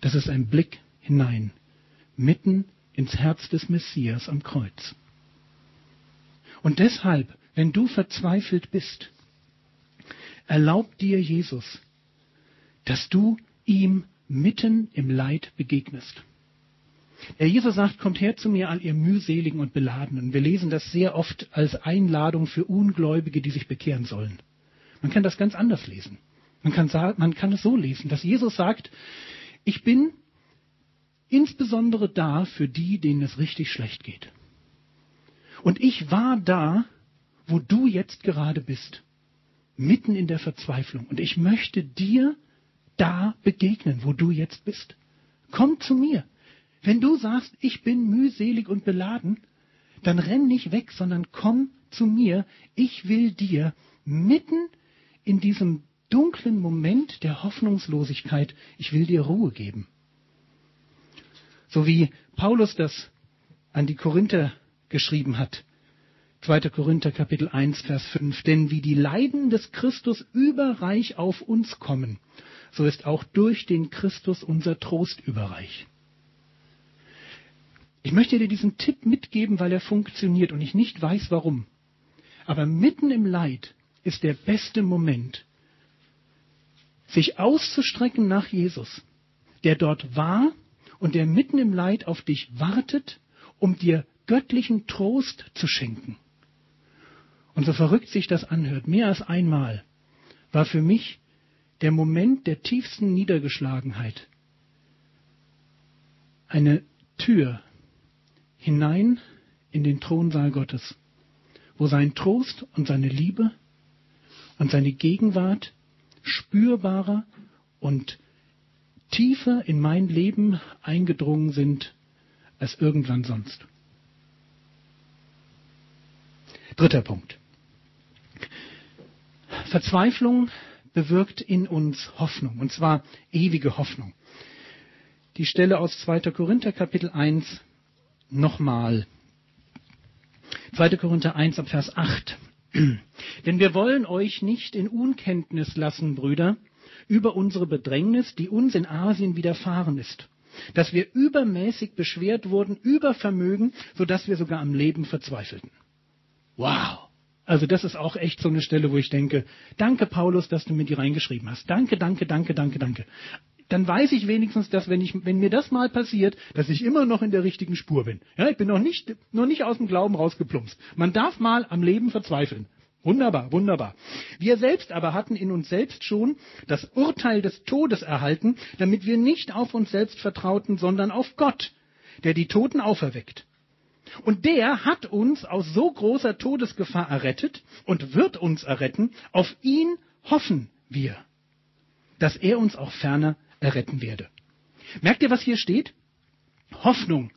das ist ein Blick hinein, mitten ins Herz des Messias am Kreuz. Und deshalb, wenn du verzweifelt bist, erlaub dir Jesus, dass du ihm mitten im Leid begegnest. Der Jesus sagt, kommt her zu mir, all ihr mühseligen und beladenen. Wir lesen das sehr oft als Einladung für Ungläubige, die sich bekehren sollen. Man kann das ganz anders lesen. Man kann es so lesen, dass Jesus sagt, ich bin insbesondere da für die, denen es richtig schlecht geht. Und ich war da, wo du jetzt gerade bist, mitten in der Verzweiflung. Und ich möchte dir da begegnen, wo du jetzt bist. Komm zu mir. Wenn du sagst, ich bin mühselig und beladen, dann renn nicht weg, sondern komm zu mir. Ich will dir mitten in diesem dunklen Moment der Hoffnungslosigkeit, ich will dir Ruhe geben. So wie Paulus das an die Korinther geschrieben hat. 2. Korinther Kapitel 1, Vers 5. Denn wie die Leiden des Christus überreich auf uns kommen, so ist auch durch den Christus unser Trost überreich. Ich möchte dir diesen Tipp mitgeben, weil er funktioniert und ich nicht weiß, warum. Aber mitten im Leid ist der beste Moment, sich auszustrecken nach Jesus, der dort war und der mitten im Leid auf dich wartet, um dir göttlichen Trost zu schenken. Und so verrückt sich das anhört, mehr als einmal war für mich der Moment der tiefsten Niedergeschlagenheit eine Tür hinein in den Thronsaal Gottes, wo sein Trost und seine Liebe und seine Gegenwart spürbarer und tiefer in mein Leben eingedrungen sind als irgendwann sonst. Dritter Punkt. Verzweiflung bewirkt in uns Hoffnung, und zwar ewige Hoffnung. Die Stelle aus 2. Korinther Kapitel 1 nochmal. 2. Korinther 1 ab Vers 8. Denn wir wollen euch nicht in Unkenntnis lassen, Brüder, über unsere Bedrängnis, die uns in Asien widerfahren ist, dass wir übermäßig beschwert wurden, über Vermögen, sodass wir sogar am Leben verzweifelten. Wow, also das ist auch echt so eine Stelle, wo ich denke, danke Paulus, dass du mir die reingeschrieben hast. Danke, danke, danke, danke, danke. Dann weiß ich wenigstens, dass wenn mir das mal passiert, dass ich immer noch in der richtigen Spur bin. Ja, ich bin noch nicht aus dem Glauben rausgeplumpst. Man darf mal am Leben verzweifeln. Wunderbar, wunderbar. Wir selbst aber hatten in uns selbst schon das Urteil des Todes erhalten, damit wir nicht auf uns selbst vertrauten, sondern auf Gott, der die Toten auferweckt. Und der hat uns aus so großer Todesgefahr errettet und wird uns erretten. Auf ihn hoffen wir, dass er uns auch ferner erretten werde. Merkt ihr, was hier steht? Hoffnung.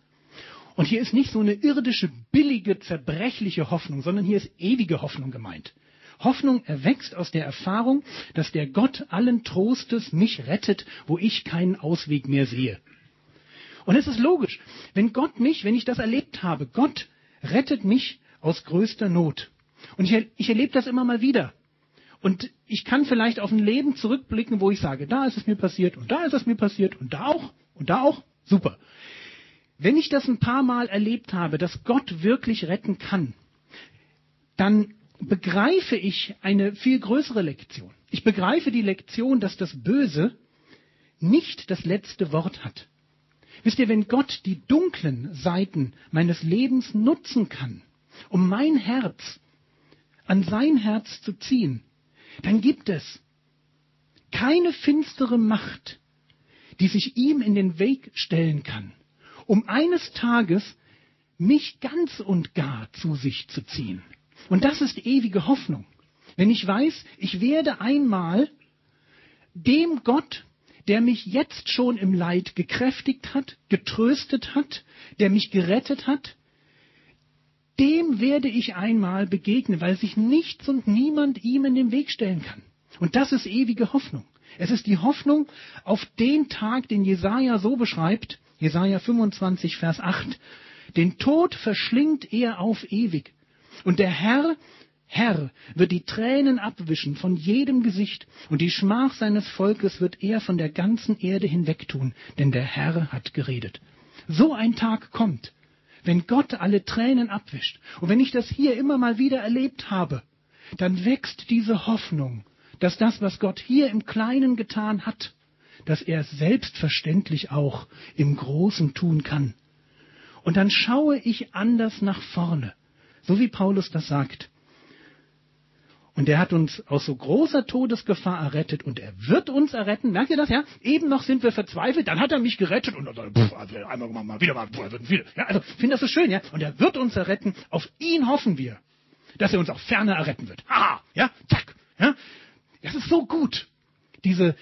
Und hier ist nicht so eine irdische, billige, zerbrechliche Hoffnung, sondern hier ist ewige Hoffnung gemeint. Hoffnung erwächst aus der Erfahrung, dass der Gott allen Trostes mich rettet, wo ich keinen Ausweg mehr sehe. Und es ist logisch, wenn Gott mich, wenn ich das erlebt habe, Gott rettet mich aus größter Not. Und ich erlebe das immer mal wieder. Und ich kann vielleicht auf ein Leben zurückblicken, wo ich sage, da ist es mir passiert und da ist es mir passiert und da auch, super. Wenn ich das ein paar Mal erlebt habe, dass Gott wirklich retten kann, dann begreife ich eine viel größere Lektion. Ich begreife die Lektion, dass das Böse nicht das letzte Wort hat. Wisst ihr, wenn Gott die dunklen Seiten meines Lebens nutzen kann, um mein Herz an sein Herz zu ziehen, dann gibt es keine finstere Macht, die sich ihm in den Weg stellen kann, um eines Tages mich ganz und gar zu sich zu ziehen. Und das ist ewige Hoffnung. Wenn ich weiß, ich werde einmal dem Gott, der mich jetzt schon im Leid gekräftigt hat, getröstet hat, der mich gerettet hat, dem werde ich einmal begegnen, weil sich nichts und niemand ihm in den Weg stellen kann. Und das ist ewige Hoffnung. Es ist die Hoffnung auf den Tag, den Jesaja so beschreibt, Jesaja 25, Vers 8, den Tod verschlingt er auf ewig. Und der Herr, wird die Tränen abwischen von jedem Gesicht, und die Schmach seines Volkes wird er von der ganzen Erde hinwegtun, denn der Herr hat geredet. So ein Tag kommt, wenn Gott alle Tränen abwischt. Und wenn ich das hier immer mal wieder erlebt habe, dann wächst diese Hoffnung, dass das, was Gott hier im Kleinen getan hat, dass er es selbstverständlich auch im Großen tun kann. Und dann schaue ich anders nach vorne. So wie Paulus das sagt. Und er hat uns aus so großer Todesgefahr errettet und er wird uns erretten. Merkt ihr das, ja? Eben noch sind wir verzweifelt, dann hat er mich gerettet und dann, einmal mal, wieder mal, wieder. Ja, also, ich finde das so schön, ja? Und er wird uns erretten, auf ihn hoffen wir, dass er uns auch ferner erretten wird. Aha, ja, zack, ja? Das ist so gut, diese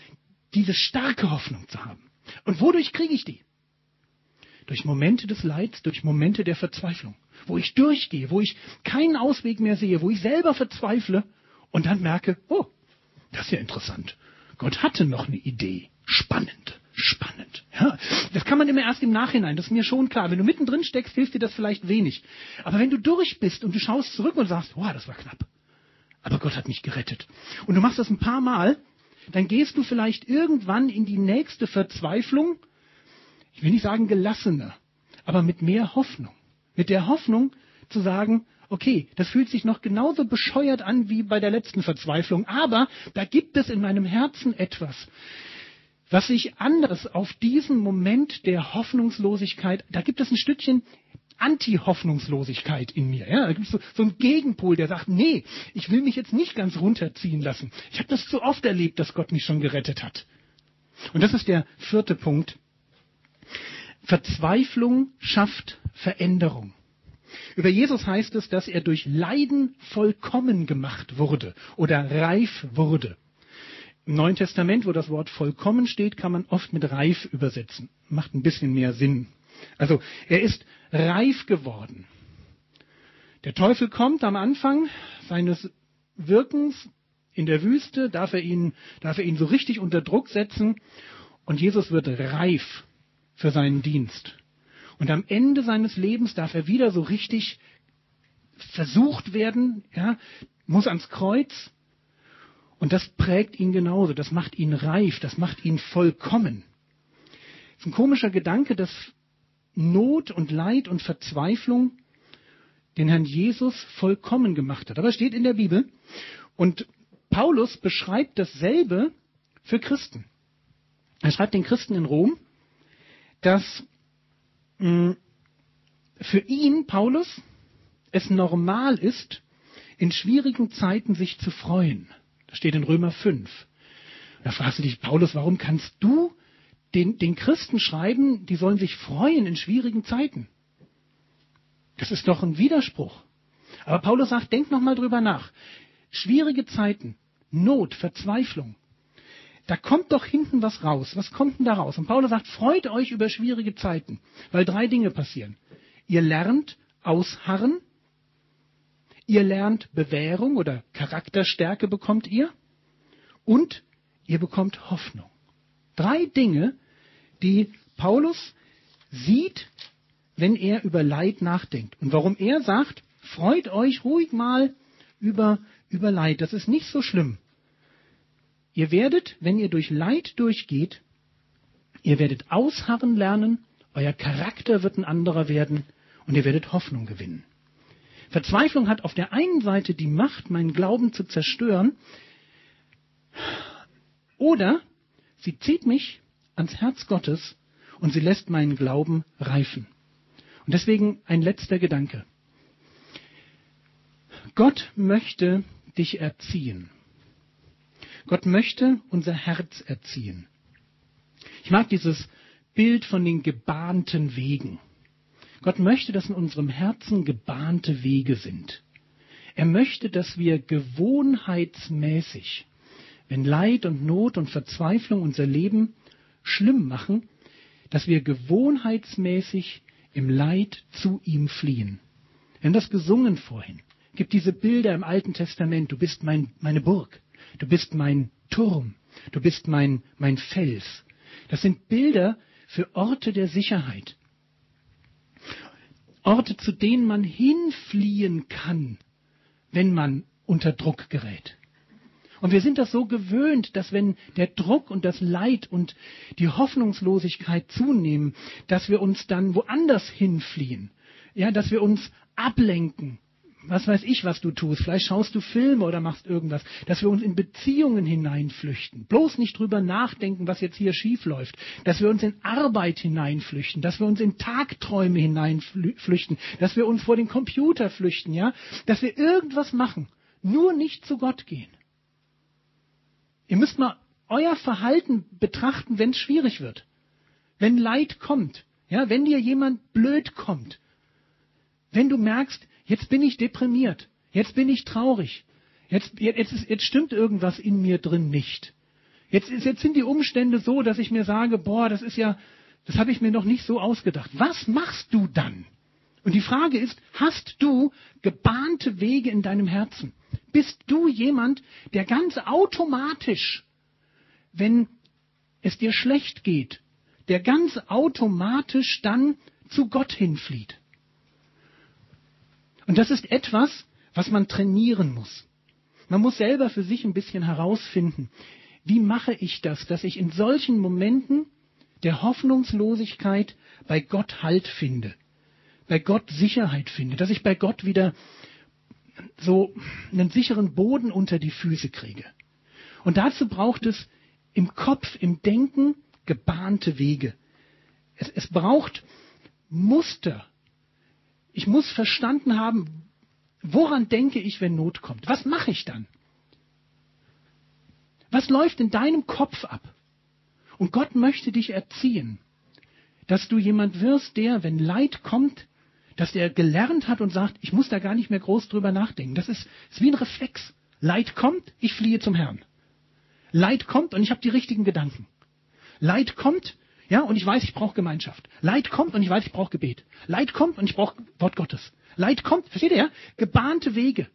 starke Hoffnung zu haben. Und wodurch kriege ich die? Durch Momente des Leids, durch Momente der Verzweiflung, wo ich durchgehe, wo ich keinen Ausweg mehr sehe, wo ich selber verzweifle und dann merke, oh, das ist ja interessant. Gott hatte noch eine Idee. Spannend. Ja, das kann man immer erst im Nachhinein, das ist mir schon klar. Wenn du mittendrin steckst, hilft dir das vielleicht wenig. Aber wenn du durch bist und du schaust zurück und sagst, oh, das war knapp, aber Gott hat mich gerettet. Und du machst das ein paar Mal, dann gehst du vielleicht irgendwann in die nächste Verzweiflung, ich will nicht sagen gelassener, aber mit mehr Hoffnung. Mit der Hoffnung zu sagen, okay, das fühlt sich noch genauso bescheuert an wie bei der letzten Verzweiflung, aber da gibt es in meinem Herzen etwas, was sich anders auf diesen Moment der Hoffnungslosigkeit, da gibt es ein Stückchen Anti-Hoffnungslosigkeit in mir. Ja? Da gibt es so einen Gegenpol, der sagt, nee, ich will mich jetzt nicht ganz runterziehen lassen. Ich habe das so oft erlebt, dass Gott mich schon gerettet hat. Und das ist der vierte Punkt. Verzweiflung schafft Veränderung. Über Jesus heißt es, dass er durch Leiden vollkommen gemacht wurde oder reif wurde. Im Neuen Testament, wo das Wort vollkommen steht, kann man oft mit reif übersetzen. Macht ein bisschen mehr Sinn. Also er ist reif geworden. Der Teufel kommt am Anfang seines Wirkens in der Wüste, darf er ihn so richtig unter Druck setzen und Jesus wird reif für seinen Dienst. Und am Ende seines Lebens darf er wieder so richtig versucht werden, ja, muss ans Kreuz. Und das prägt ihn genauso, das macht ihn reif, das macht ihn vollkommen. Es ist ein komischer Gedanke, dass Not und Leid und Verzweiflung den Herrn Jesus vollkommen gemacht hat. Aber es steht in der Bibel. Und Paulus beschreibt dasselbe für Christen. Er schreibt den Christen in Rom, dass für ihn, Paulus, es normal ist, in schwierigen Zeiten sich zu freuen. Das steht in Römer 5. Da fragst du dich, Paulus, warum kannst du den Christen schreiben, die sollen sich freuen in schwierigen Zeiten? Das ist doch ein Widerspruch. Aber Paulus sagt, denk nochmal drüber nach. Schwierige Zeiten, Not, Verzweiflung. Da kommt doch hinten was raus. Was kommt denn da raus? Und Paulus sagt, freut euch über schwierige Zeiten, weil drei Dinge passieren. Ihr lernt ausharren, ihr lernt Bewährung oder Charakterstärke bekommt ihr und ihr bekommt Hoffnung. Drei Dinge, die Paulus sieht, wenn er über Leid nachdenkt. Und warum er sagt, freut euch ruhig mal über Leid. Das ist nicht so schlimm. Ihr werdet, wenn ihr durch Leid durchgeht, ihr werdet ausharren lernen, euer Charakter wird ein anderer werden und ihr werdet Hoffnung gewinnen. Verzweiflung hat auf der einen Seite die Macht, meinen Glauben zu zerstören, oder sie zieht mich ans Herz Gottes und sie lässt meinen Glauben reifen. Und deswegen ein letzter Gedanke. Gott möchte dich erziehen. Gott möchte unser Herz erziehen. Ich mag dieses Bild von den gebahnten Wegen. Gott möchte, dass in unserem Herzen gebahnte Wege sind. Er möchte, dass wir gewohnheitsmäßig, wenn Leid und Not und Verzweiflung unser Leben schlimm machen, dass wir gewohnheitsmäßig im Leid zu ihm fliehen. Wir haben das gesungen vorhin. Es gibt diese Bilder im Alten Testament. Du bist meine Burg. Du bist mein Turm, du bist mein Fels. Das sind Bilder für Orte der Sicherheit. Orte, zu denen man hinfliehen kann, wenn man unter Druck gerät. Und wir sind das so gewöhnt, dass wenn der Druck und das Leid und die Hoffnungslosigkeit zunehmen, dass wir uns dann woanders hinfliehen, ja, dass wir uns ablenken. Was weiß ich, was du tust? Vielleicht schaust du Filme oder machst irgendwas. Dass wir uns in Beziehungen hineinflüchten. Bloß nicht drüber nachdenken, was jetzt hier schief läuft. Dass wir uns in Arbeit hineinflüchten. Dass wir uns in Tagträume hineinflüchten. Dass wir uns vor den Computer flüchten, ja? Dass wir irgendwas machen. Nur nicht zu Gott gehen. Ihr müsst mal euer Verhalten betrachten, wenn es schwierig wird. Wenn Leid kommt. Ja? Wenn dir jemand blöd kommt. Wenn du merkst, jetzt bin ich deprimiert, jetzt bin ich traurig, jetzt stimmt irgendwas in mir drin nicht. Jetzt sind die Umstände so, dass ich mir sage, boah, das ist ja, das habe ich mir noch nicht so ausgedacht. Was machst du dann? Und die Frage ist, hast du gebahnte Wege in deinem Herzen? Bist du jemand, der ganz automatisch, wenn es dir schlecht geht, der ganz automatisch dann zu Gott hinflieht? Und das ist etwas, was man trainieren muss. Man muss selber für sich ein bisschen herausfinden, wie mache ich das, dass ich in solchen Momenten der Hoffnungslosigkeit bei Gott Halt finde, bei Gott Sicherheit finde, dass ich bei Gott wieder so einen sicheren Boden unter die Füße kriege. Und dazu braucht es im Kopf, im Denken gebahnte Wege. Es braucht Muster. Ich muss verstanden haben, woran denke ich, wenn Not kommt? Was mache ich dann? Was läuft in deinem Kopf ab? Und Gott möchte dich erziehen, dass du jemand wirst, der, wenn Leid kommt, dass der gelernt hat und sagt, ich muss da gar nicht mehr groß drüber nachdenken. Das ist wie ein Reflex. Leid kommt, ich fliehe zum Herrn. Leid kommt und ich habe die richtigen Gedanken. Leid kommt, ja, und ich weiß, ich brauche Gemeinschaft. Leid kommt und ich weiß, ich brauche Gebet. Leid kommt und ich brauche Wort Gottes. Leid kommt, versteht ihr, ja? Gebahnte Wege,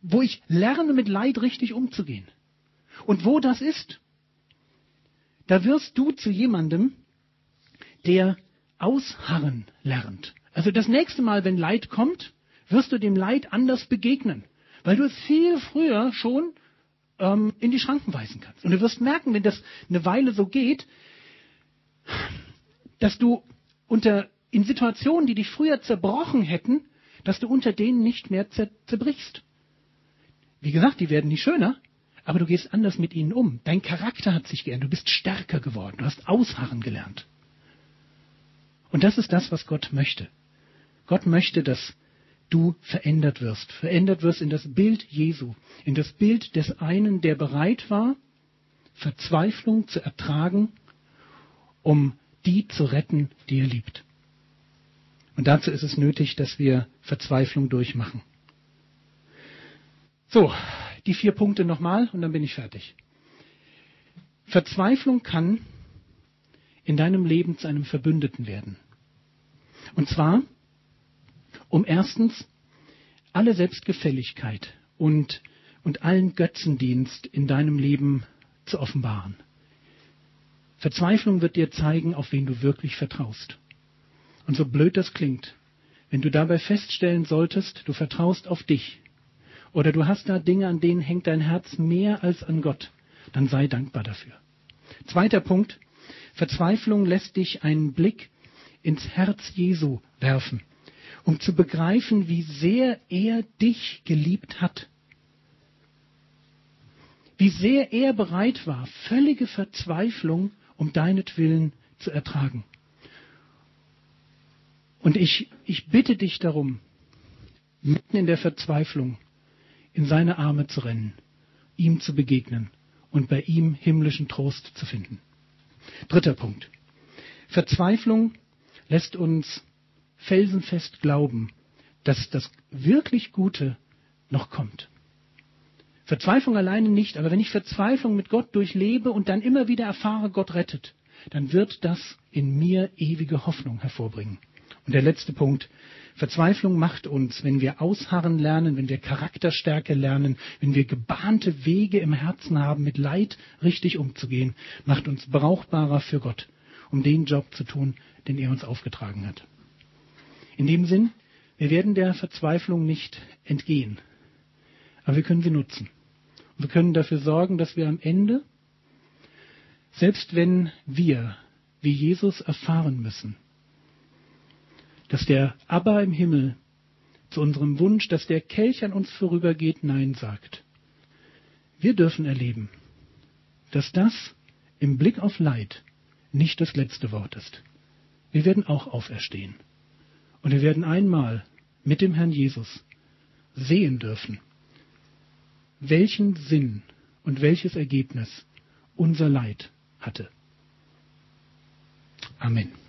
wo ich lerne, mit Leid richtig umzugehen. Und wo das ist, da wirst du zu jemandem, der ausharren lernt. Also das nächste Mal, wenn Leid kommt, wirst du dem Leid anders begegnen, weil du es viel früher schon in die Schranken weisen kannst. Und du wirst merken, wenn das eine Weile so geht, dass du in Situationen, die dich früher zerbrochen hätten, dass du unter denen nicht mehr zerbrichst. Wie gesagt, die werden nicht schöner, aber du gehst anders mit ihnen um. Dein Charakter hat sich geändert, du bist stärker geworden, du hast ausharren gelernt. Und das ist das, was Gott möchte. Gott möchte, dass du verändert wirst in das Bild Jesu, in das Bild des einen, der bereit war, Verzweiflung zu ertragen, um die zu retten, die er liebt. Und dazu ist es nötig, dass wir Verzweiflung durchmachen. So, die 4 Punkte nochmal und dann bin ich fertig. Verzweiflung kann in deinem Leben zu einem Verbündeten werden. Und zwar, um erstens alle Selbstgefälligkeit und allen Götzendienst in deinem Leben zu offenbaren. Verzweiflung wird dir zeigen, auf wen du wirklich vertraust. Und so blöd das klingt, wenn du dabei feststellen solltest, du vertraust auf dich oder du hast da Dinge, an denen hängt dein Herz mehr als an Gott, dann sei dankbar dafür. Zweiter Punkt, Verzweiflung lässt dich einen Blick ins Herz Jesu werfen, um zu begreifen, wie sehr er dich geliebt hat. Wie sehr er bereit war, völlige Verzweiflung um deinetwillen zu ertragen. Und ich bitte dich darum, mitten in der Verzweiflung in seine Arme zu rennen, ihm zu begegnen und bei ihm himmlischen Trost zu finden. Dritter Punkt. Verzweiflung lässt uns felsenfest glauben, dass das wirklich Gute noch kommt. Verzweiflung alleine nicht, aber wenn ich Verzweiflung mit Gott durchlebe und dann immer wieder erfahre, Gott rettet, dann wird das in mir ewige Hoffnung hervorbringen. Und der letzte Punkt, Verzweiflung macht uns, wenn wir ausharren lernen, wenn wir Charakterstärke lernen, wenn wir gebahnte Wege im Herzen haben, mit Leid richtig umzugehen, macht uns brauchbarer für Gott, um den Job zu tun, den er uns aufgetragen hat. In dem Sinn, wir werden der Verzweiflung nicht entgehen, aber wir können sie nutzen. Und wir können dafür sorgen, dass wir am Ende, selbst wenn wir wie Jesus erfahren müssen, dass der Abba im Himmel zu unserem Wunsch, dass der Kelch an uns vorübergeht, Nein sagt. Wir dürfen erleben, dass das im Blick auf Leid nicht das letzte Wort ist. Wir werden auch auferstehen. Und wir werden einmal mit dem Herrn Jesus sehen dürfen, welchen Sinn und welches Ergebnis unser Leid hatte. Amen.